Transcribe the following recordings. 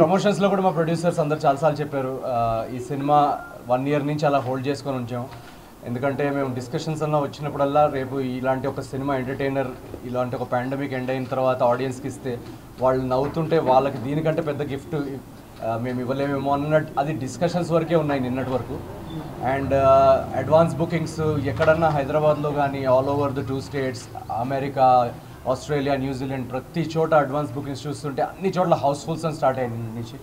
Promotions లో కూడా మా ప్రొడ్యూసర్స్ అందరూ చాలా సార్లు చెప్పారు ఈ సినిమా 1 ఇయర్ నుంచి అలా హోల్డ్ చేసుకొని ఉంచాం ఎందుకంటే మేము డిస్కషన్స్ అలా వచ్చినప్పుడల్లా రేపు ఇలాంటి ఒక సినిమా ఎంటర్‌టైనర్ ఇలాంటి ఒక పాండమిక్ ఎండ్ అయిన తర్వాత ఆడియన్స్ కి ఇస్తే వాళ్ళు నవ్వుతుంటే వాళ్ళకి దీనికంటే పెద్ద గిఫ్ట్ మేము ఇవ్వలేమేమో అన్నట్టు అది డిస్కషన్స్ వరకే ఉన్నాయి నిన్నటి వరకు అండ్ అడ్వాన్స్ బుకింగ్స్ ఎక్కడన్నా హైదరాబాద్లో కానీ all over the 2 states America Australia New Zealand ప్రతి చోట అడ్వాన్స్ బుకింగ్స్ చూస్తుంటే అన్ని చోట్ల హౌస్ఫుల్స్ అని స్టార్ట్ అయింది నుంచి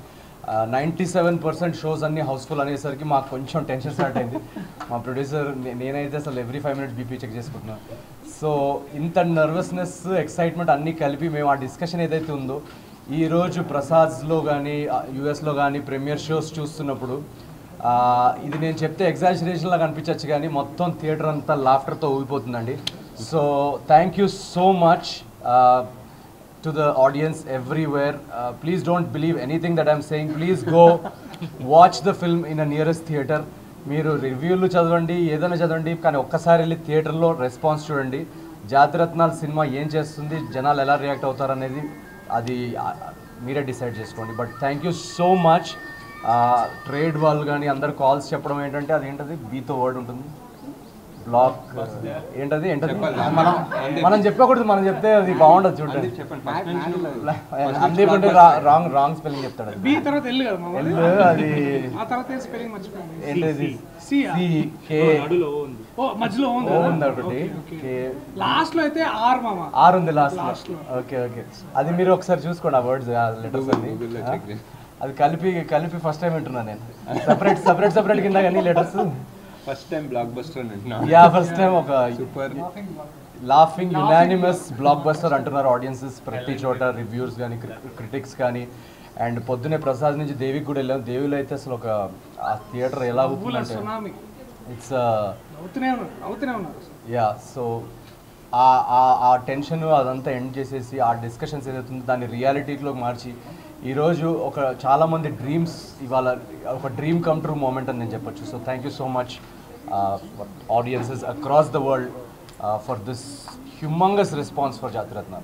97% షోస్ అన్ని హౌస్ఫుల్ అనేసరికి మాకు కొంచెం టెన్షన్ స్టార్ట్ అయింది మా ప్రొడ్యూసర్ నేనైతే అసలు ఎవ్రీ 5 minutes బీపీ చెక్ చేసుకుంటున్నాను సో ఇంత నర్వస్నెస్ ఎక్సైట్మెంట్ అన్నీ కలిపి మేము ఆ డిస్కషన్ ఏదైతే ఉందో ఈరోజు ప్రసాద్లో కానీ యూఎస్లో కానీ ప్రీమియర్ షోస్ చూస్తున్నప్పుడు ఇది నేను చెప్తే ఎగ్జాజరేషన్ లాగా అనిపించవచ్చు కానీ మొత్తం థియేటర్ అంతా లాఫ్టర్తో ఊగిపోతుందండి so thank you so much to the audience everywhere please don't believe anything that I'm saying please go watch the film in a nearest theater meer review lu chadavandi edana chadavandi kaani okka sari illi theater lo response chudandi Jathi Ratnalu cinema em chestundi janal ela react avutaru anedi adi meere decide cheskondi but thank you so much trade wall gaani andaru calls cheppadam entante adi entadi b tho word untundi block ఏంటది ఏంటది మనం చెప్పకూడదు మనం చెప్తే అది బాగుండదు చూడండి అందేపంటే wrong wrong spelling చెప్తాడు ఆరు ఉంది లాస్ట్ లో ఓకే ఓకే అది మీరు ఒకసారి చూసుకోండి ఆ వర్డ్స్ లెటర్స్ అన్ని అది కలిపి కలిపి ఫస్ట్ టైం వింటున్నాను నేను సపరేట్ సపరేట్ సపరేట్ కింద కానీ letters First time blockbuster antunna. Yeah, first time oka super laughing unanimous blockbuster antunnaru audiences prati chota reviewers gaani critics gaani and poddune Prasad nunchi Devi kuda ellam Devilo aithe asalu oka aa theater ela upunante it's avutune yeah so aa tension adantha end chesesi aa discussions edavutundo dani reality lo marchi ఈ రోజు ఒక చాలామంది dreams ఇవాళ ఒక dream come true moment అని నేను చెప్పచ్చు so thank you so much audiences across the world for this humongous response for Jathi Ratnalu